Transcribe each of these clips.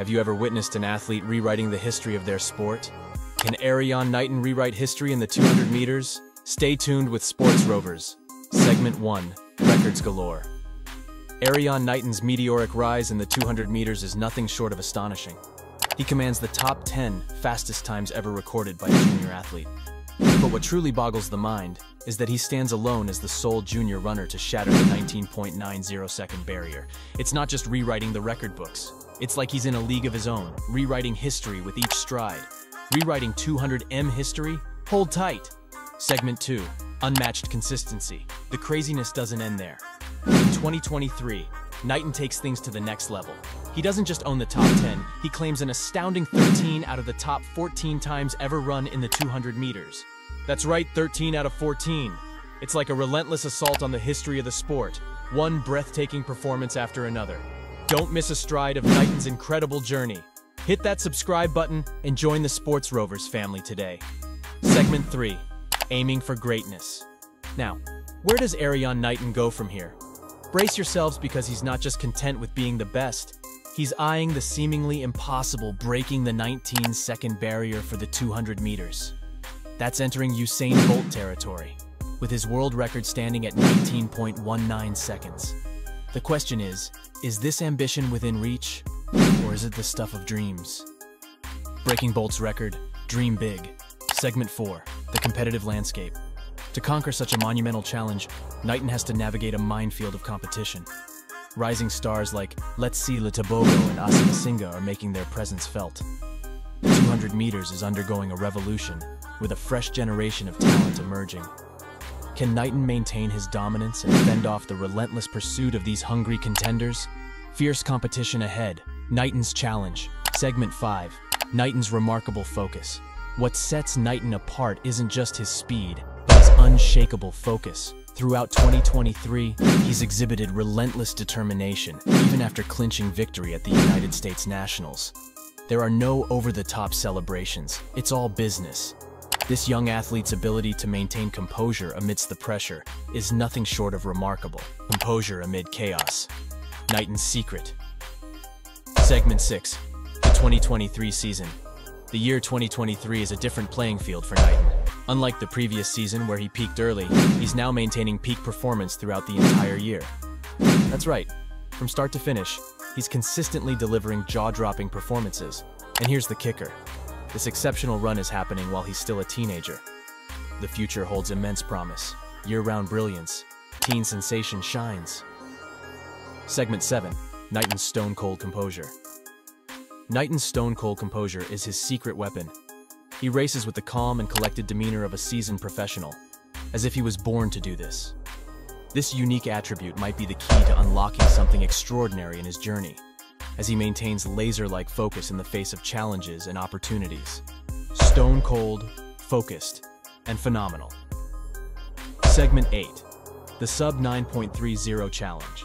Have you ever witnessed an athlete rewriting the history of their sport? Can Erriyon Knighton rewrite history in the 200 meters? Stay tuned with Sports Rovers. Segment 1. Records galore. Erriyon Knighton's meteoric rise in the 200 meters is nothing short of astonishing. He commands the top 10 fastest times ever recorded by a junior athlete. But what truly boggles the mind is that he stands alone as the sole junior runner to shatter the 19.90-second barrier. It's not just rewriting the record books. It's like he's in a league of his own, rewriting history with each stride. Rewriting 200m history? Hold tight! Segment 2. Unmatched consistency. The craziness doesn't end there. In 2023, Knighton takes things to the next level. He doesn't just own the top 10, he claims an astounding 13 out of the top 14 times ever run in the 200 meters. That's right, 13 out of 14. It's like a relentless assault on the history of the sport, one breathtaking performance after another. Don't miss a stride of Knighton's incredible journey. Hit that subscribe button and join the Sports Rovers family today. Segment 3. Aiming for greatness. Now, where does Erriyon Knighton go from here? Brace yourselves, because he's not just content with being the best. He's eyeing the seemingly impossible, breaking the 19-second barrier for the 200 meters. That's entering Usain Bolt territory, with his world record standing at 19.19 seconds. The question is this ambition within reach? Or is it the stuff of dreams? Breaking Bolt's record, dream big. Segment 4, the competitive landscape. To conquer such a monumental challenge, Knighton has to navigate a minefield of competition. Rising stars like Letsile Tebogo and Asasinga are making their presence felt. The 200 meters is undergoing a revolution, with a fresh generation of talent emerging. Can Knighton maintain his dominance and fend off the relentless pursuit of these hungry contenders? Fierce competition ahead. Knighton's challenge. Segment 5. Knighton's remarkable focus. What sets Knighton apart isn't just his speed, but his unshakable focus. Throughout 2023, he's exhibited relentless determination, even after clinching victory at the United States Nationals. There are no over-the-top celebrations. It's all business. This young athlete's ability to maintain composure amidst the pressure is nothing short of remarkable. Composure amid chaos. Knighton's secret. Segment 6. The 2023 season. The year 2023 is a different playing field for Knighton. Unlike the previous season, where he peaked early, he's now maintaining peak performance throughout the entire year. That's right. From start to finish, he's consistently delivering jaw-dropping performances. And here's the kicker. This exceptional run is happening while he's still a teenager. The future holds immense promise. Year-round brilliance. Teen sensation shines. Segment 7. Knighton's stone-cold composure. Knighton's stone-cold composure is his secret weapon. He races with the calm and collected demeanor of a seasoned professional, as if he was born to do this. This unique attribute might be the key to unlocking something extraordinary in his journey, as he maintains laser-like focus in the face of challenges and opportunities. Stone-cold, focused, and phenomenal. Segment 8. The sub-9.30 challenge.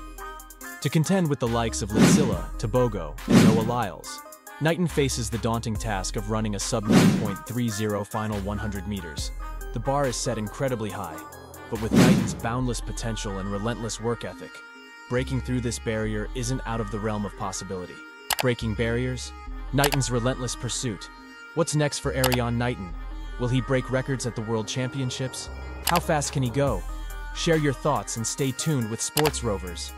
To contend with the likes of Letsile Tebogo and Noah Lyles, Knighton faces the daunting task of running a sub-9.30 final 100 meters. The bar is set incredibly high, but with Knighton's boundless potential and relentless work ethic, breaking through this barrier isn't out of the realm of possibility. Breaking barriers? Knighton's relentless pursuit. What's next for Erriyon Knighton? Will he break records at the World Championships? How fast can he go? Share your thoughts and stay tuned with Sports Rovers.